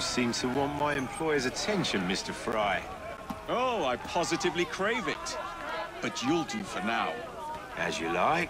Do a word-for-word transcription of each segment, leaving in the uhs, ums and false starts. You seem to want my employer's attention, Mister Fry. Oh, I positively crave it. But you'll do for now. As you like.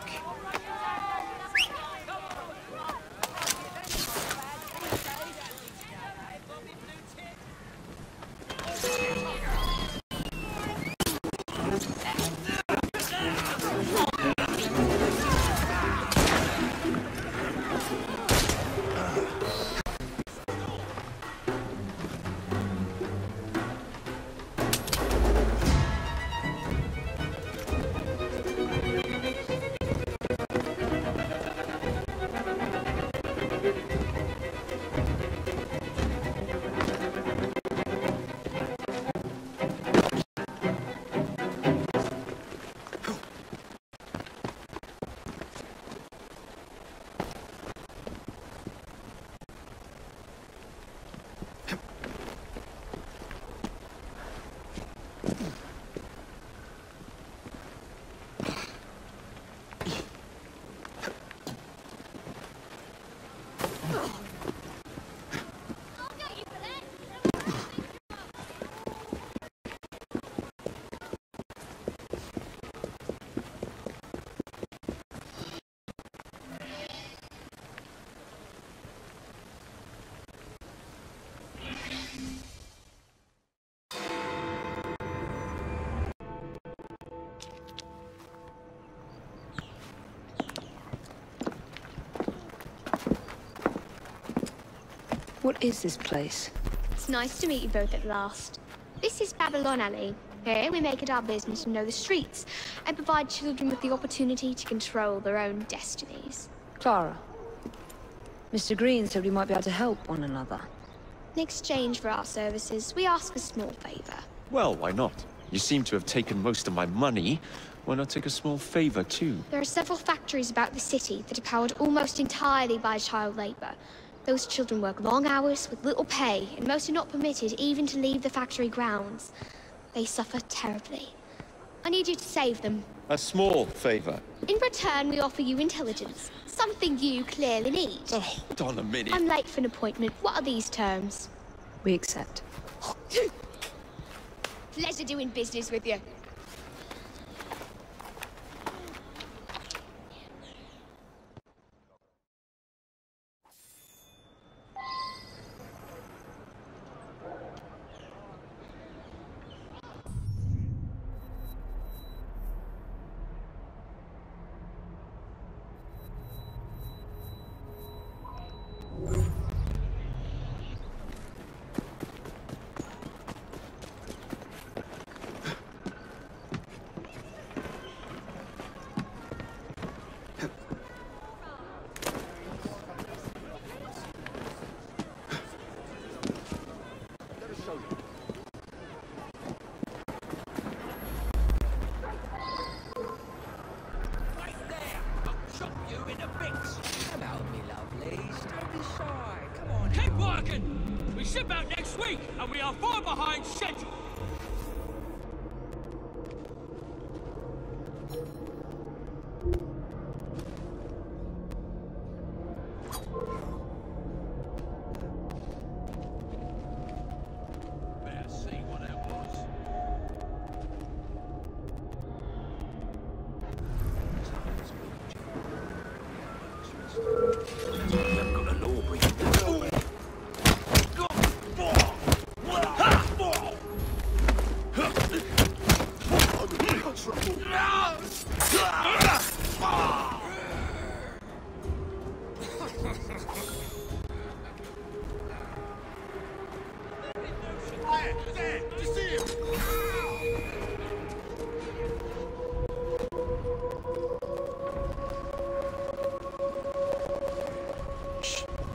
What is this place? It's nice to meet you both at last. This is Babylon Alley. Here we make it our business to know the streets and provide children with the opportunity to control their own destinies. Clara, Mister Green said we might be able to help one another. In exchange for our services, we ask a small favor. Well, why not? You seem to have taken most of my money. Why not take a small favor, too? There are several factories about the city that are powered almost entirely by child labor. Those children work long hours with little pay, and most are not permitted even to leave the factory grounds. They suffer terribly. I need you to save them. A small favor. In return, we offer you intelligence, something you clearly need. Oh, hold on a minute. I'm late for an appointment. What are these terms? We accept. Pleasure doing business with you.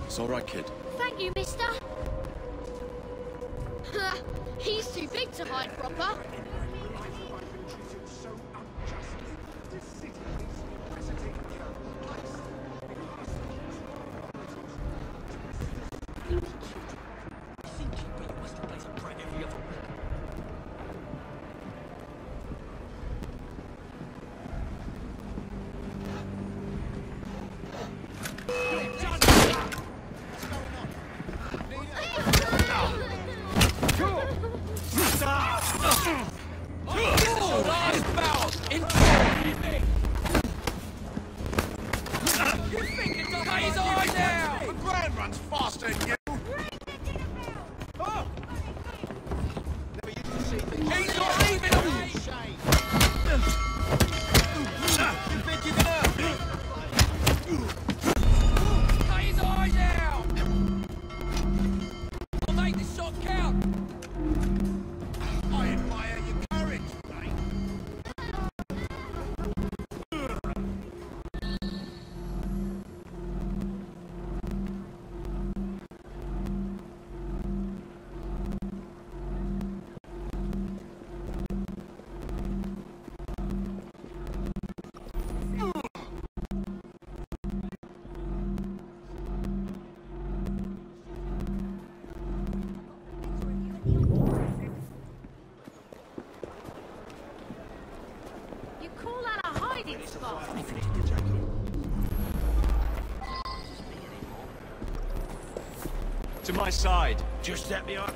It's all right, kid. Thank you, mister. He's too big to hide proper. No! To my side. Just set me up.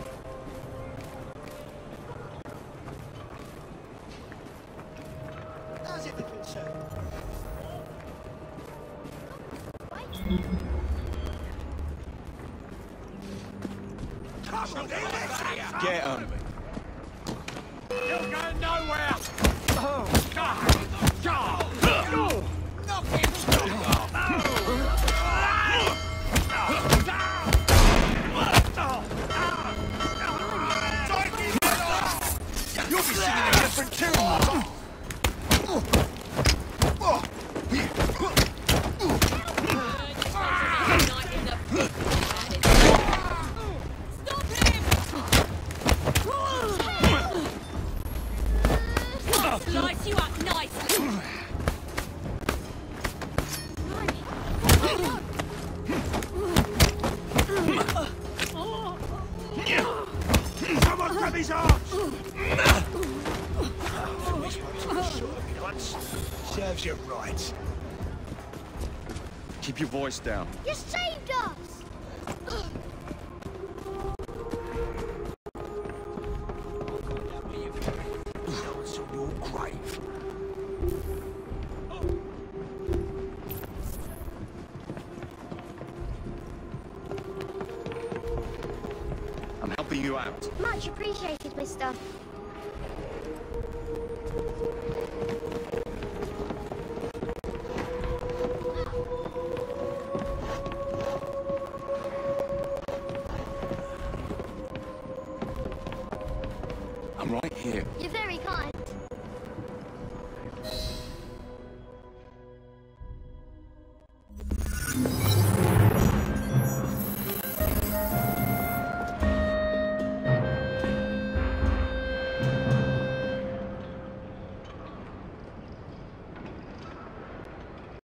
How's it looking, sir? Come on, get him. You're going nowhere. Oh, God. God. No. No. No. You'll be singing a different tune! Stop him! I'll slice you up nicely! Someone grab his arms! Serves you right. Keep your voice down. You saved us! I'm helping you out. Much appreciated, mister. Here.